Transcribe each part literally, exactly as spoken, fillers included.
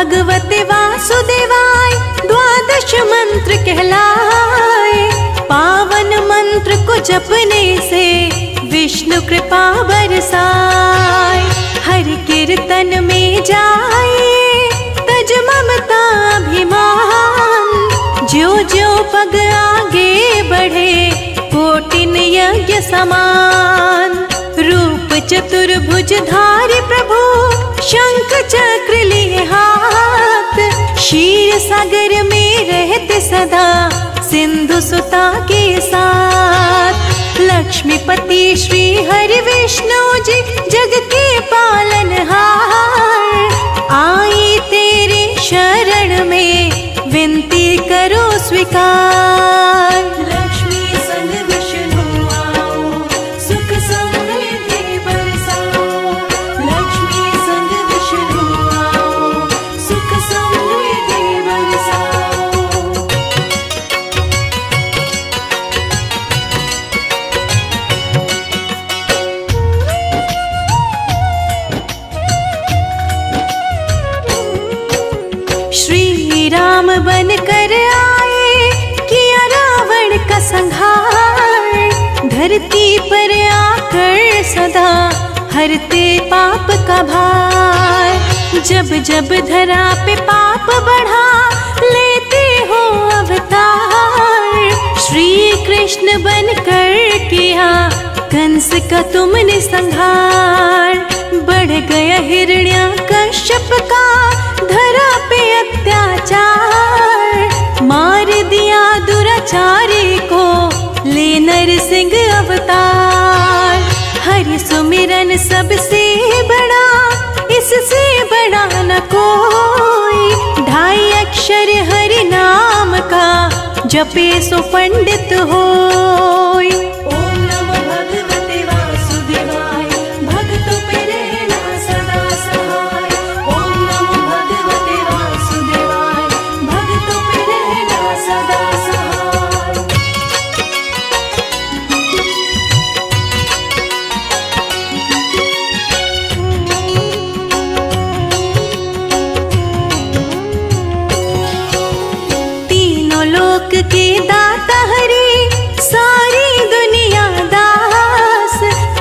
भगवते वासुदेवाय द्वादश मंत्र कहलाए। पावन मंत्र को जपने से विष्णु कृपा बरसाए। हर कीर्तन में जाए तज ममता अभिमान, ज्यो ज्यो पग आगे बढ़े कोटिन यज्ञ समान। रूप चतुर्भुज धारी प्रभु शंख चक्र लिए हाथ, क्षीर सागर में रहते सदा सिंधु सुता के साथ। लक्ष्मीपति श्री हरि विष्णु जी जग के पालनहार, आए तेरे शरण में विनती करो स्वीकार। धरती पर आकर सदा हरते पाप का भार, जब जब धरा पे पाप बढ़ा लेते हो अवतार। श्री कृष्ण बन कर किया कंस का तुमने संहार, बढ़ गया हिरण्यकश्यप का धरा पे अत्याचार। मार दिया दुराचारी को ले नरसिंह अवतार। हरि सुमिरन सबसे बड़ा इससे बड़ा न कोई, ढाई अक्षर हरि नाम का जपे सो पंडित होई।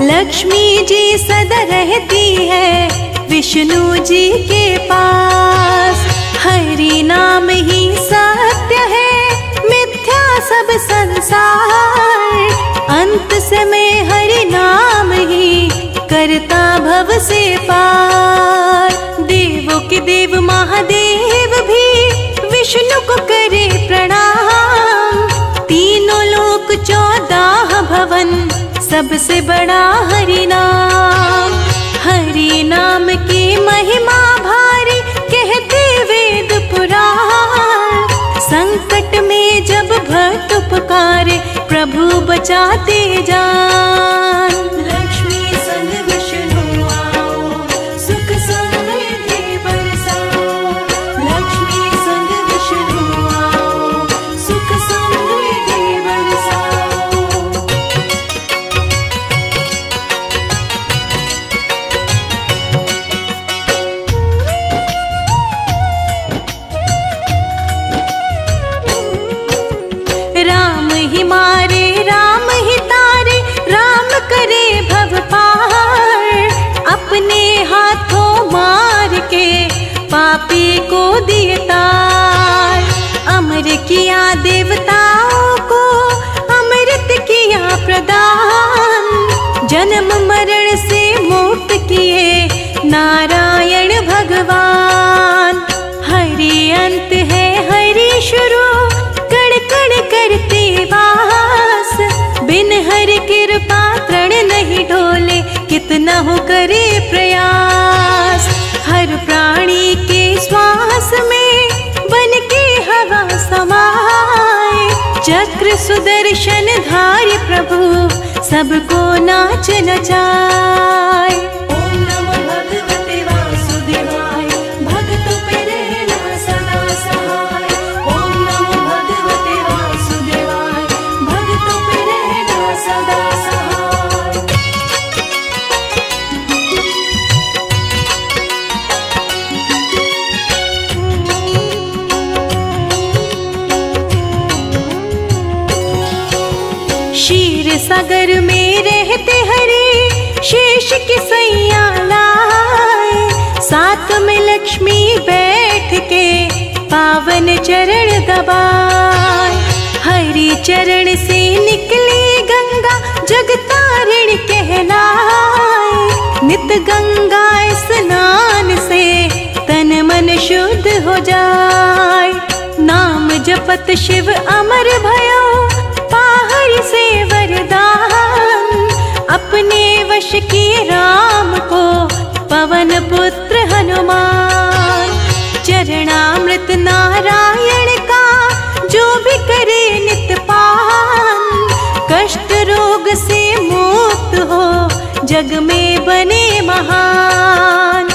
लक्ष्मी जी सदा रहती है विष्णु जी के पास। हरि नाम ही सत्य है मिथ्या सब संसार, अंत समय हरि नाम ही करता भव से पार। देवों के देव महादेव भी विष्णु को करे प्रणाम, तीनों लोक चौदह भवन सबसे बड़ा हरि नाम। हरि नाम की महिमा भारी कहते वेद पुराण, संकट में जब भक्त पुकारे प्रभु बचाते जान। को दिए तार, अमर किया देवताओं को अमृत किया प्रदान। जन्म मरण से मुक्त किए नारायण भगवान। हरि अंत है हरि शुरू कण कण करते वास, बिन हरि कृपा तृण नहीं ढोले कितना हो करे प्रयास। हर प्राणी के श्वास में बन के हवा समाए, चक्र सुदर्शन धारी प्रभु सबको नाच नचाए। क्षीर सागर में रहते हरे शेष के सैया लाए, साथ में लक्ष्मी बैठ के पावन चरण दबाए। हरि चरण से निकली गंगा जगतारिणी कहलाए, नित गंगा स्नान से तन मन शुद्ध हो जाए। नाम जपत शिव अमर भयो पाहरी से वरदान, अपने वश किए राम को पवन पुत्र हनुमान। चरणामृत नारायण का जो भी करे नित पान, कष्ट रोग से मुक्त हो जग में बने महान।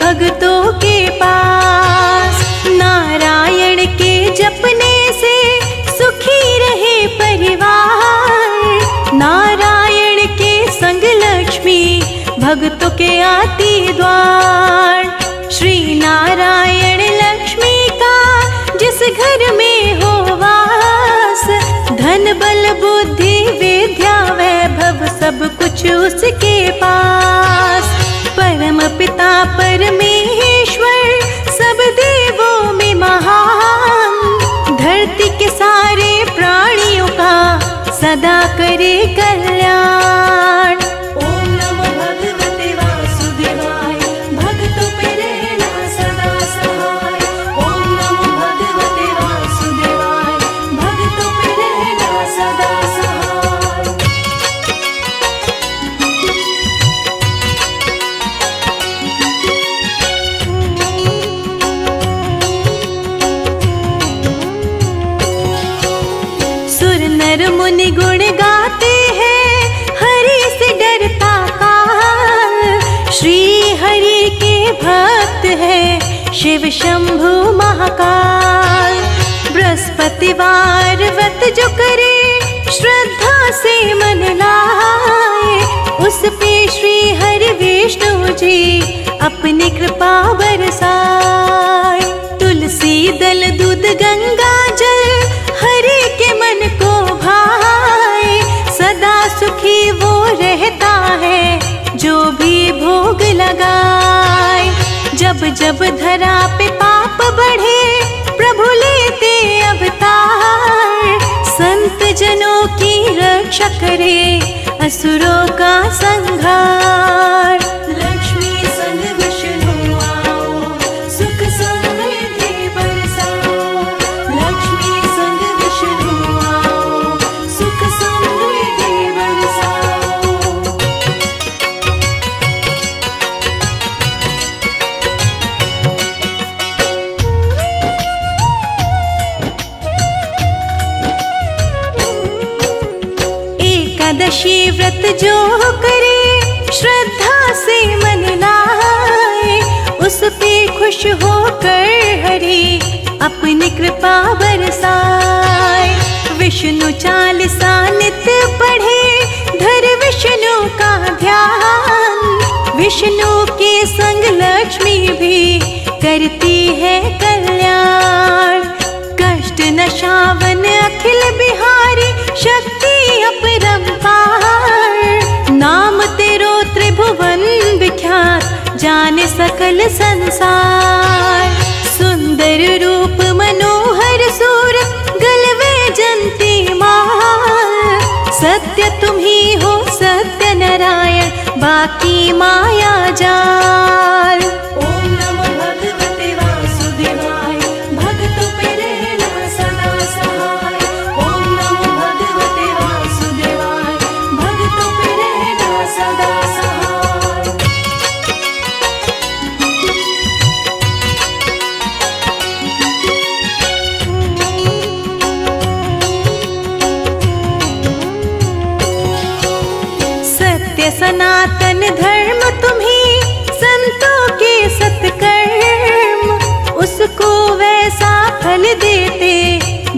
भगतों के पास नारायण के जपने से सुखी रहे परिवार, नारायण के संग लक्ष्मी भगतों के आती द्वार। श्री नारायण लक्ष्मी का जिस घर में हो वास, धन बल बुद्धि विद्या वैभव सब कुछ उसके पास। परम पिता परमेश्वर सब देवों में महान, धरती के सारे प्राणियों का सदा करे कल्याण। शिव शंभु महाकाल बृहस्पतिवार व्रत जो करे श्रद्धा से मन लाए, उस पे श्री हरि विष्णु जी अपनी कृपा बरसाए। तुलसी दल दूध गंगा जल हरि के मन को भाए, सदा सुखी वो रहता है जो भी भोग लगाए। जब जब धरा पे पाप बढ़े प्रभु लेते अवतार, संत जनों की रक्षा करे असुरों का संहार। एकादशी व्रत जो करे श्रद्धा से मन लाए, उस पे खुश होकर हरि अपनी कृपा बरसाए। विष्णु चालीसा नित्य पढ़े धर विष्णु का ध्यान, विष्णु के संग लक्ष्मी भी करती है कल्याण। कष्ट नशावन अखिल बिहारी शक्ति अपरंपार, नाम तेरो त्रिभुवन विख्यात जाने सकल संसार। सुंदर रूप मनोहर सूरत गलवे जनती मार, सत्य तुम्ही हो सत्य नारायण बाकी माया जाल। सत्कर्म उसको वैसा फल देते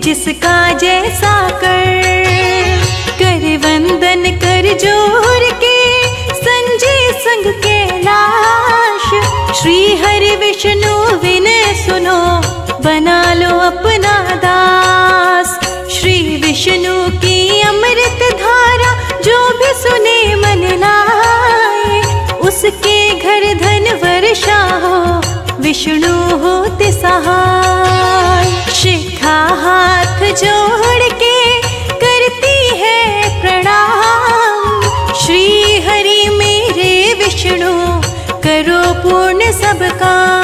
जिसका जैसा कर। कर वंदन कर जोर के संजय संग कैलाश, श्री हरि विष्णु विनय सुनो बना लो अपना दास। श्री विष्णु की अमृत धारा जो भी सुने मन लाए, उसके घर धन वर्षा हो विष्णु होते सहाय। शिखा हाथ जोड़ के करती है प्रणाम, श्री हरि मेरे विष्णु करो पूर्ण सब काम।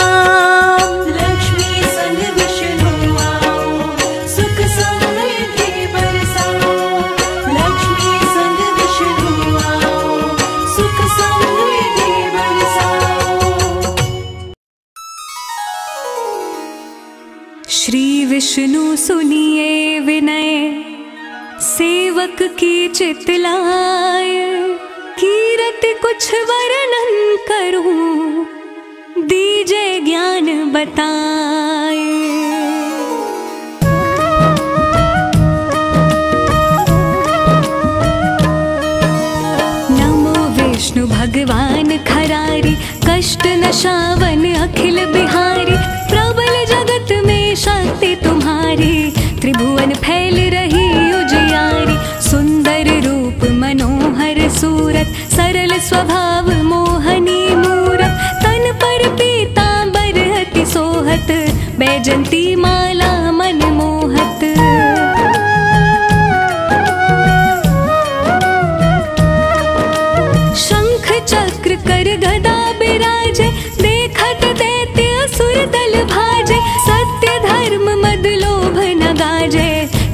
विष्णु सुनिए विनय सेवक की चितलाय, कीरत कुछ वर्णन करूं दीजे ज्ञान बताए। विष्णु भगवान खरारी, कष्ट नशावन अखिल बिहारी, प्रबल जगत में शक्ति तुम्हारी, त्रिभुवन फैल रही उजियारी। सुंदर रूप मनोहर सूरत, सरल स्वभाव मोहनी मूरत, तन पर पीतांबर अति सोहत, बैजंती माला मन मोहत। कर गदा बिराजे, देखत दैत्य असुर दल भाजे, सत्य धर्म मद लोभ न गाजे,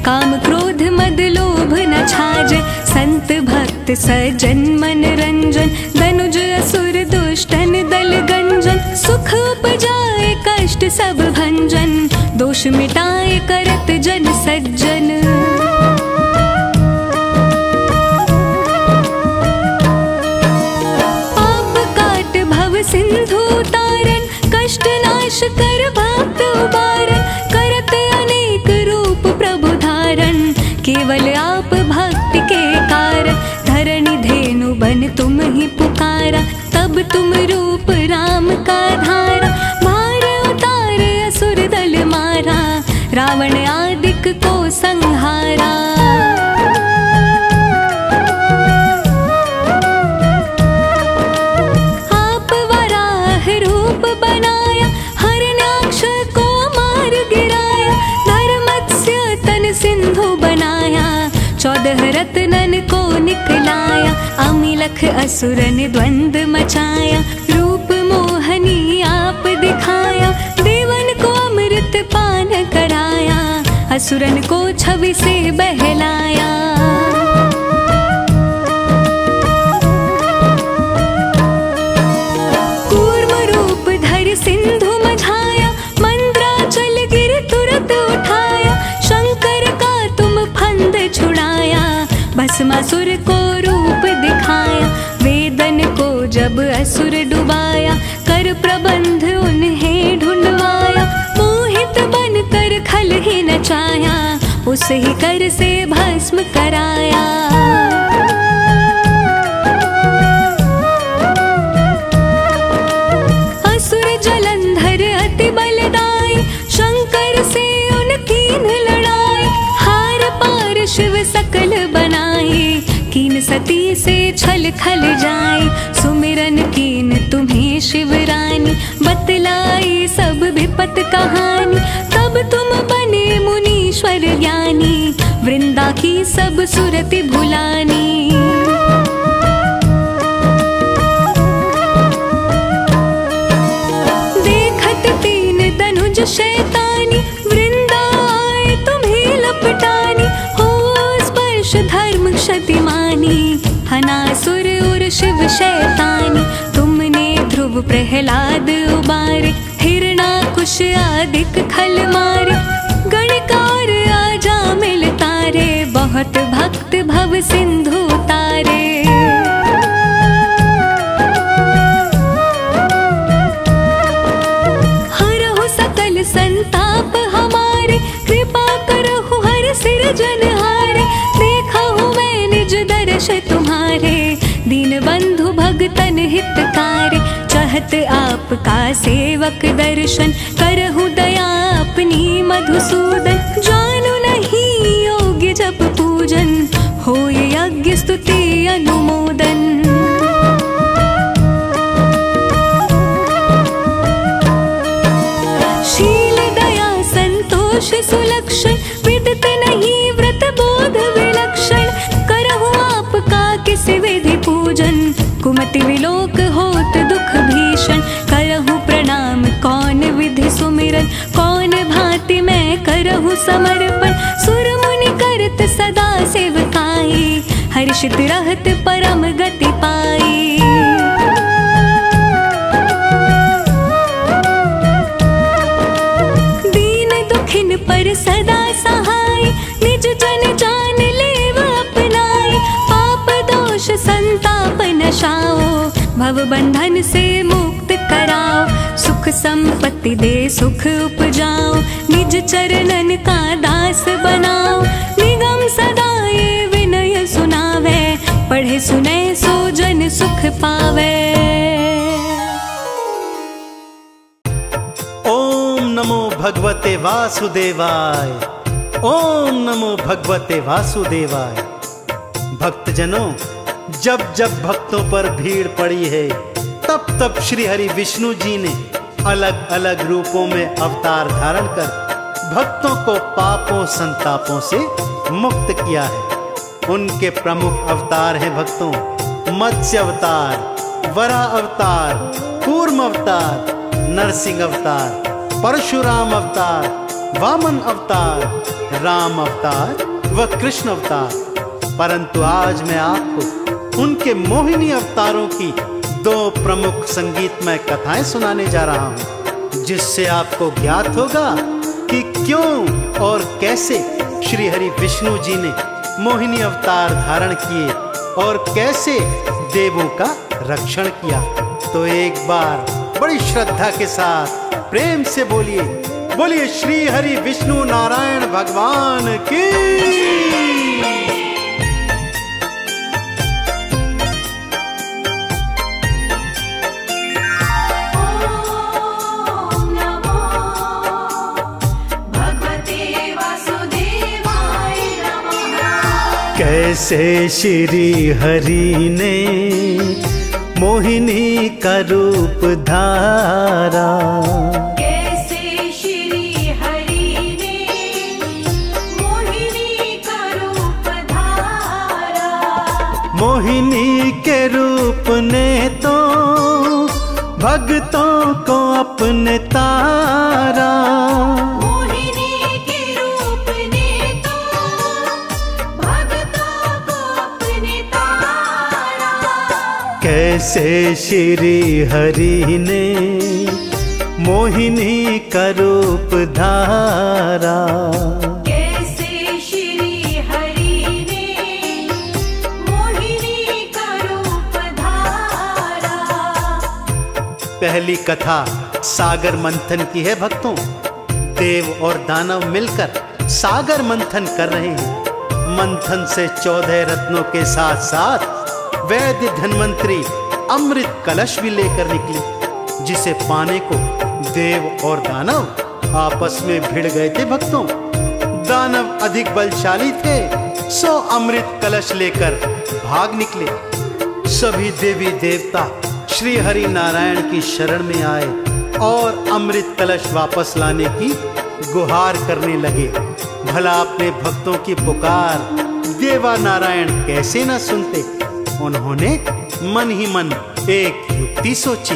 काम क्रोध मद लोभ न छाजे। संत भक्त सजन मनरंजन, दनुज असुर दुष्टन दल गंजन, सुख उपजाए कष्ट सब भंजन, दोष मिटाए करत जन सज्जन। सिंधु तारन, कष्ट नाश कर भक्त उबारन, करत अनेक रूप प्रभु धारण, केवल आप भक्ति के कारण। धरणी धेनु बन तुम ही पुकारा, तब तुम रूप राम का धारा, मार उतार असुर दल मारा, रावण आदिक को संहारा। चौदह रत्नन को निकलाया, अमिलख असुरन द्वंद मचाया, रूप मोहनी आप दिखाया, देवन को अमृत पान कराया, असुरन को छवि से बहलाया। कूर्म रूप धर सिंधु मझाया, मंद्राचल गिर तुरत उठाया, शंकर का तुम फंद छुड़ा, भस्मासुर को रूप दिखाया, वेदन को जब असुर डुबाया, कर प्रबंध उन्हें ढूंढवाया, मोहित बन कर खल ही नचाया, उसे ही कर से भस्म कराया। असुर जलंधर अति बलदाई, शंकर से उनकी लड़ाई, हार पार शिव सकल बना, कीन सती से छल खल जाए, सुमिरन कीन तुम्हें शिवरानी, बतलाई सब विपत कहानी, तब तुम बने मुनीश्वर ज्ञानी, वृंदा की सब सुरति भुलानी। देखत तीन दनुज शैतानी, वृंदा आए तुम्हें लपटानी, धर्म क्षतिमानी, हनासुर और शिव शैतानी। तुमने ध्रुव प्रहलाद उबारे, हिरणाकुश आदिक खल मारे, गणकार आजा मिल तारे, बहुत भक्त भव सिंधु तारे। चाहत आपका सेवक दर्शन, करहु दया अपनी मधुसूदन। जानु नहीं योग्य जब पूजन, होय यज्ञ स्तुति अनुमोदन। शील दया संतोष सुलक्षण, विदत नहीं व्रत बोध विलक्षण। करहु आपका किस विधि पूजन, कुमति विलोक होत दुख भीषण। करहु प्रणाम कौन विधि सुमिरन, कौन भांति मैं करहु समर्पण। सुर मुनि करत सदा सेवकाई, हर्षित रहत परम गति पाई। दीन दुखिन पर सदा सहाय, निज जन जान लेव अपनाय। पाप दोष संताप भव बंधन से मुक्त कराओ। सुख संपत्ति दे सुख उपजाओ, निज चरणन का दास बनाओ। निगम सदा ये विनय सुनावे, पढ़े सुने सो जन सुख पावे। ओम नमो भगवते वासुदेवाय, ओम नमो भगवते वासुदेवाय। भक्तजनों, जब जब भक्तों पर भीड़ पड़ी है, तब तब श्री हरि विष्णु जी ने अलग अलग रूपों में अवतार धारण कर भक्तों को पापों संतापों से मुक्त किया है। उनके प्रमुख अवतार हैं भक्तों मत्स्य अवतार, वराह अवतार, कूर्म अवतार, नरसिंह अवतार, परशुराम अवतार, वामन अवतार, राम अवतार व कृष्ण अवतार। परंतु आज मैं आपको उनके मोहिनी अवतारों की दो प्रमुख संगीतमय कथाएं सुनाने जा रहा हूं, जिससे आपको ज्ञात होगा कि क्यों और कैसे श्री हरि विष्णु जी ने मोहिनी अवतार धारण किए और कैसे देवों का रक्षण किया। तो एक बार बड़ी श्रद्धा के साथ प्रेम से बोलिए, बोलिए श्री हरि विष्णु नारायण भगवान की। कैसे श्री हरि ने मोहिनी का रूप धारा, कैसे श्री हरि ने मोहिनी का रूप धारा। मोहिनी के रूप ने तो भक्तों को अपने तारा, कैसे श्री हरि ने मोहिनी का रूप धारा। कैसे श्री हरि ने मोहिनी का रूप धारा। पहली कथा सागर मंथन की है भक्तों। देव और दानव मिलकर सागर मंथन कर रहे हैं। मंथन से चौदह रत्नों के साथ साथ वैद्य धन्वंतरी अमृत कलश भी लेकर निकली, जिसे पाने को देव और दानव आपस में भिड़ गए थे भक्तों। दानव अधिक बलशाली थे, सो अमृत कलश लेकर भाग निकले। सभी देवी देवता श्री हरि नारायण की शरण में आए और अमृत कलश वापस लाने की गुहार करने लगे। भला अपने भक्तों की पुकार देवा नारायण कैसे न सुनते। उन्होंने मन ही मन एक युक्ति सोची।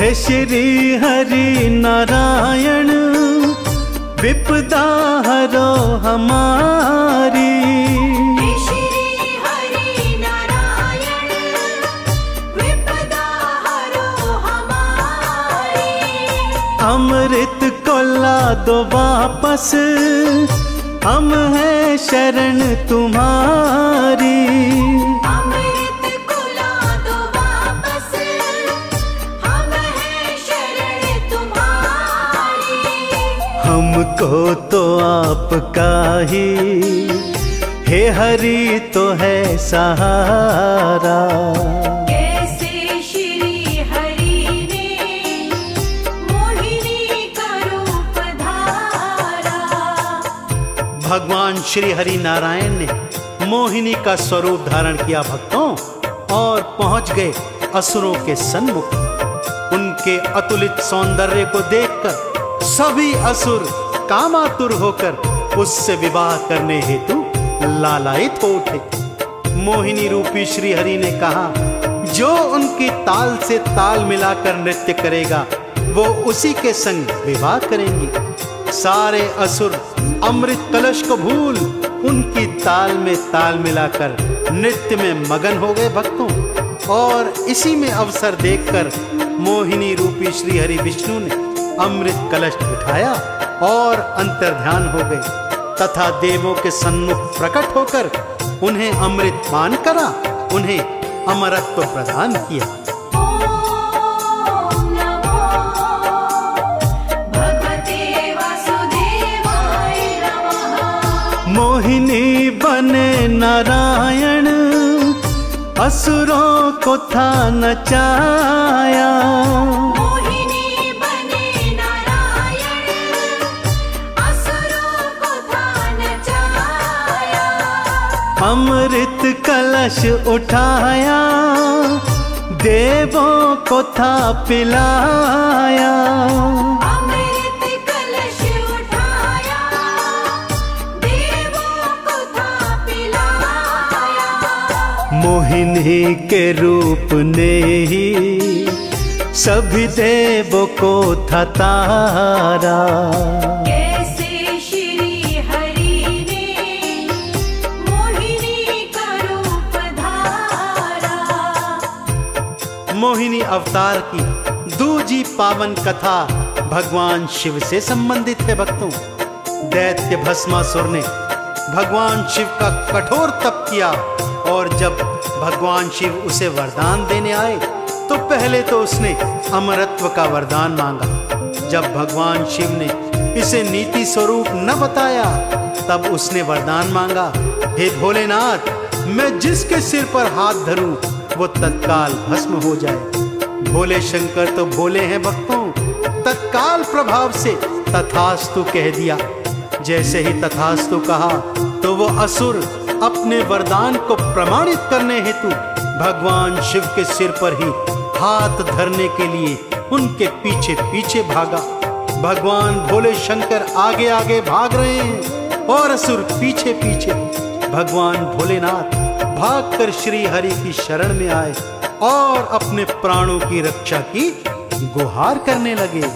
हे श्री हरि नारायण, विपदा हरो हमारी। अमृत को ला दो वापस, हम हैं शरण तुम्हारी। अमृत को ला दो वापस, हम हैं शरण तुम्हारी। हम को तो आपका ही हे हरि तो है सहारा। कैसे श्री हरि ने मोहिनी का रूप धारा। भगवान श्री हरि नारायण ने मोहिनी का स्वरूप धारण किया भक्तों, और पहुंच गए असुरों के सन्मुख। उनके अतुलित सौंदर्य को देखकर सभी असुर कामातुर होकर उससे विवाह करने हेतु लालायित हो उठे। मोहिनी रूपी श्री हरि ने कहा, जो उनकी ताल से ताल मिलाकर नृत्य करेगा वो उसी के संग विवाह करेंगे। सारे असुर अमृत कलश को भूल उनकी ताल में ताल मिलाकर नृत्य में मगन हो गए भक्तों, और इसी में अवसर देखकर मोहिनी रूपी श्री हरि विष्णु ने अमृत कलश उठाया और अंतर्ध्यान हो गए तथा देवों के सन्मुख प्रकट होकर उन्हें अमृत पान करा, उन्हें अमरत्व प्रदान किया। मोहिनी बने नारायण असुरों को था नचाया। मोहिनी बने नारायण असुरों को था नचाया। अमृत कलश उठाया देवों को था पिलाया। मोहिनी के रूप ने ही सभी देवों को था तारा। कैसे श्री हरि ने मोहिनी का रूप धारा। मोहिनी अवतार की दूजी पावन कथा भगवान शिव से संबंधित है भक्तों। दैत्य भस्मासुर ने भगवान शिव का कठोर तप किया, और जब भगवान शिव उसे वरदान देने आए तो पहले तो उसने अमरत्व का वरदान मांगा। जब भगवान शिव ने इसे नीति स्वरूप न बताया तब उसने वरदान मांगा, हे भोलेनाथ मैं जिसके सिर पर हाथ धरूं वो तत्काल भस्म हो जाए। भोले शंकर तो भोले हैं भक्तों, तत्काल प्रभाव से तथास्तु कह दिया। जैसे ही तथास्तु कहा तो वो असुर अपने वरदान को प्रमाणित करने हेतु भगवान शिव के सिर पर ही हाथ धरने के लिए उनके पीछे पीछे भागा। भगवान भोले शंकर आगे आगे भाग रहे हैं और असुर पीछे पीछे। भगवान भोलेनाथ भागकर श्री हरि की शरण में आए और अपने प्राणों की रक्षा की गुहार करने लगे।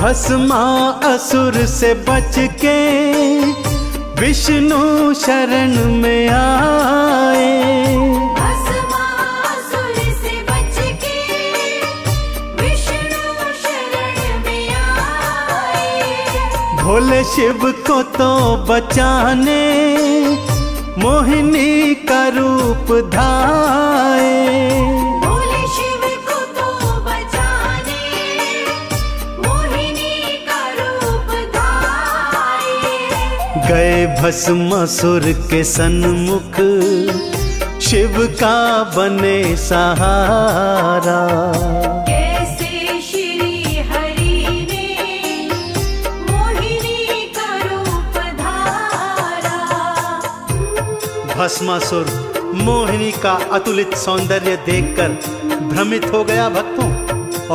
भस्मा असुर से बच के विष्णु शरण में आए। भस्मा असुर से बच के विष्णु शरण में आए। भोले शिव को तो बचाने मोहिनी का रूप धाए। गए भस्मासुर के सन्मुख शिव का बने सहारा। कैसे श्री हरि ने मोहिनी का रूप धारा। भस्मासुर मोहिनी का अतुलित सौंदर्य देखकर भ्रमित हो गया भक्तों,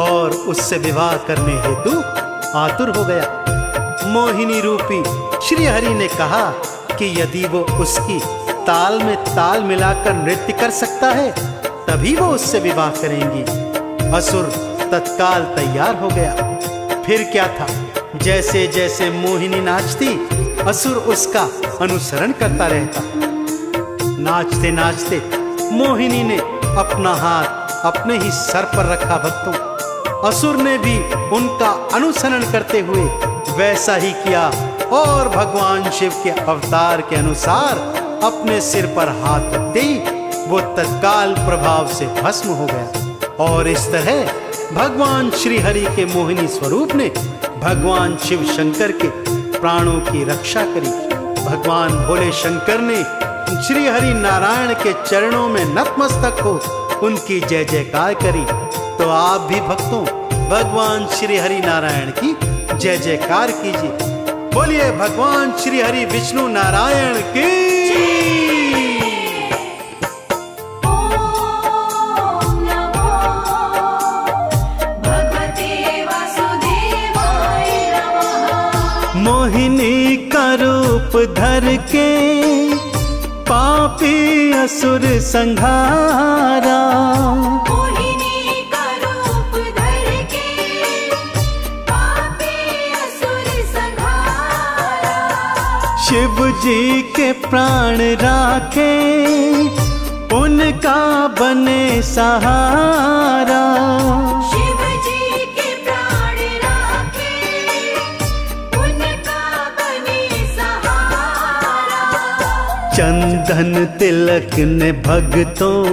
और उससे विवाह करने हेतु आतुर हो गया। मोहिनी रूपी श्री हरि ने कहा कि यदि वो उसकी ताल में ताल मिलाकर नृत्य कर सकता है तभी वो उससे विवाह करेंगी। असुर तत्काल तैयार हो गया। फिर क्या था, जैसे जैसे मोहिनी नाचती असुर उसका अनुसरण करता रहता। नाचते नाचते मोहिनी ने अपना हाथ अपने ही सर पर रखा भक्तों, असुर ने भी उनका अनुसरण करते हुए वैसा ही किया और भगवान शिव के अवतार के अनुसार अपने सिर पर हाथ रखते ही वो तत्काल प्रभाव से भस्म हो गया। और इस तरह भगवान श्री हरि के मोहिनी स्वरूप ने भगवान शिव शंकर के प्राणों की रक्षा करी। भगवान भोले शंकर ने श्री हरि नारायण के चरणों में नतमस्तक हो उनकी जय जयकार करी। तो आप भी भक्तों भगवान श्री हरि नारायण की जय जयकार कीजिए। बोलिए भगवान श्री हरि विष्णु नारायण की। मोहिनी का रूप धर के पापी असुर संघारा, मोहिनी का रूप धर के पापी असुर संघारा, शिव जी के प्राण राखे उनका बने सहारा, चंदन तिलक ने भक्तों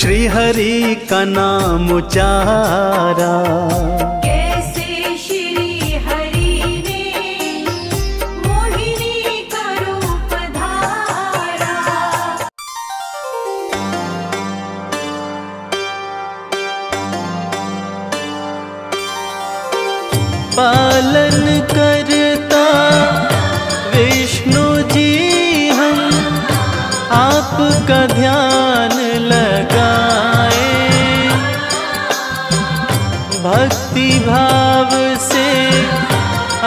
श्री हरि का नाम उचारा, कैसे श्री हरि ने मोहिनी का रूप धारा। पालन करता विष्णु आपका ध्यान लगाए, भक्ति भाव से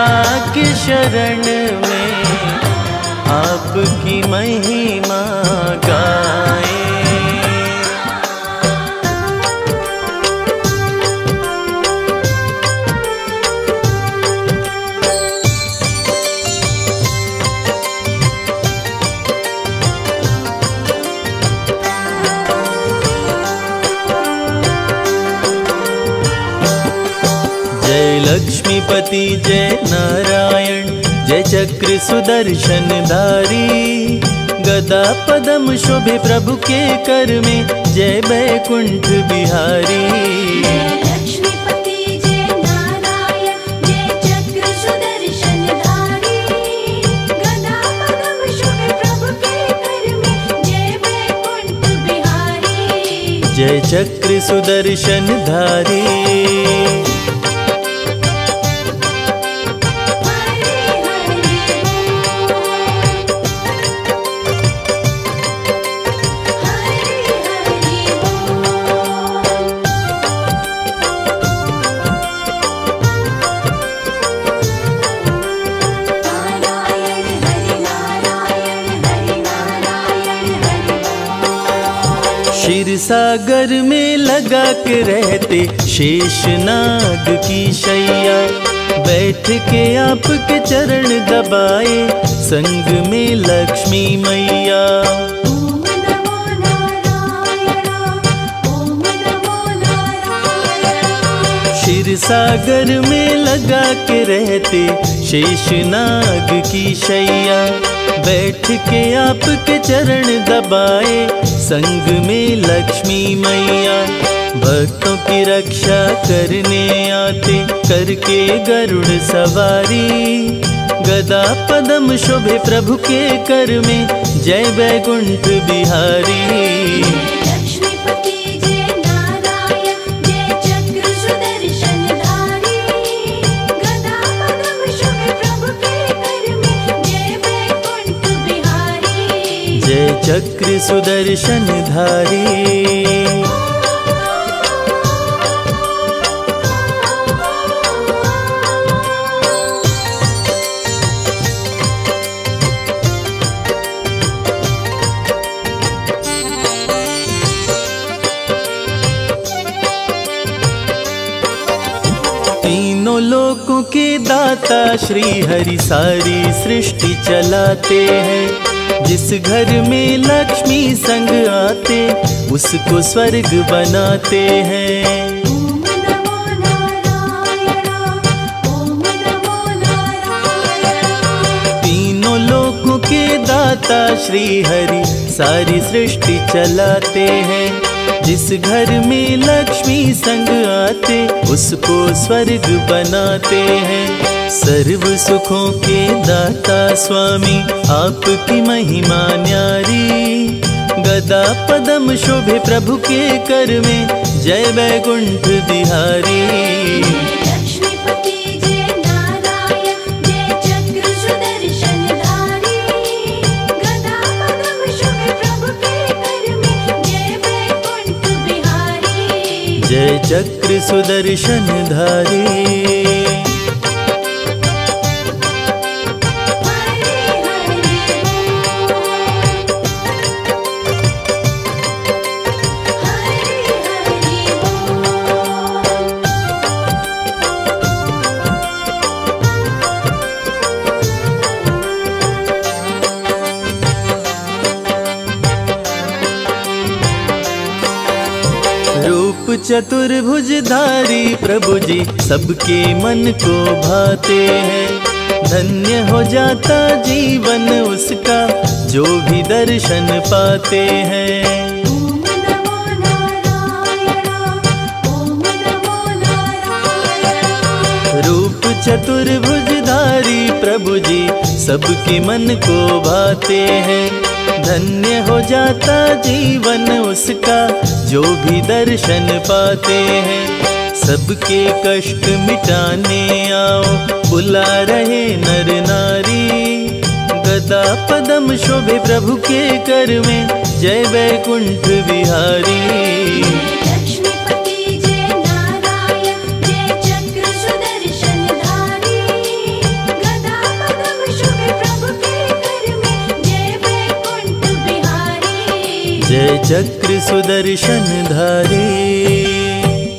आके शरण में आपकी महिमा गाए। लक्ष्मीपति जय नारायण जय चक्र सुदर्शन धारी, गदा पदम शोभे प्रभु के कर में जय बैकुंठ बिहारी। लक्ष्मीपति जय नारायण जय चक्र सुदर्शन धारी, गदा पदम शोभे प्रभु के कर में जय बैकुंठ बिहारी, जय चक्र सुदर्शन धारी। सागर में लगा के रहते शेषनाग की शैया, बैठ के आपके चरण दबाए संग में लक्ष्मी मैया। ओम नमो नारायण ओम नमो नारायण, शिर सागर में लगा के रहते शेषनाग की शैया, बैठ के आपके चरण दबाए संग में लक्ष्मी मैया। भक्तों की रक्षा करने आते करके गरुड़ सवारी, गदा पदम शोभे प्रभु के कर में जय बैकुंठ बिहारी। चक्र सुदर्शन धारी। तीनों लोकों के दाता श्री हरि सारी सृष्टि चलाते हैं, जिस घर में लक्ष्मी संग आते उसको स्वर्ग बनाते हैं। ओम नमो माता श्री हरि सारी सृष्टि चलाते हैं। जिस घर में लक्ष्मी संग आते उसको स्वर्ग बनाते हैं। सर्व सुखों के दाता स्वामी आपकी महिमा न्यारी, गदा पदम शोभे प्रभु के कर में जय वैकुंठ बिहारी। जय चक्र सुदर्शन धारी। चतुर्भुजधारी प्रभु जी सबके मन को भाते हैं। धन्य हो जाता जीवन उसका जो भी दर्शन पाते हैं। ओम नमो नारायण ओम नमो नारायण। रूप चतुर्भुजधारी प्रभु जी सबके मन को भाते हैं। धन्य हो जाता जीवन उसका जो भी दर्शन पाते हैं। सबके कष्ट मिटाने आओ बुला रहे नर नारी, गदा पदम शोभे प्रभु के कर में जय वैकुंठ बिहारी। जय चक्र सुदर्शन धारी।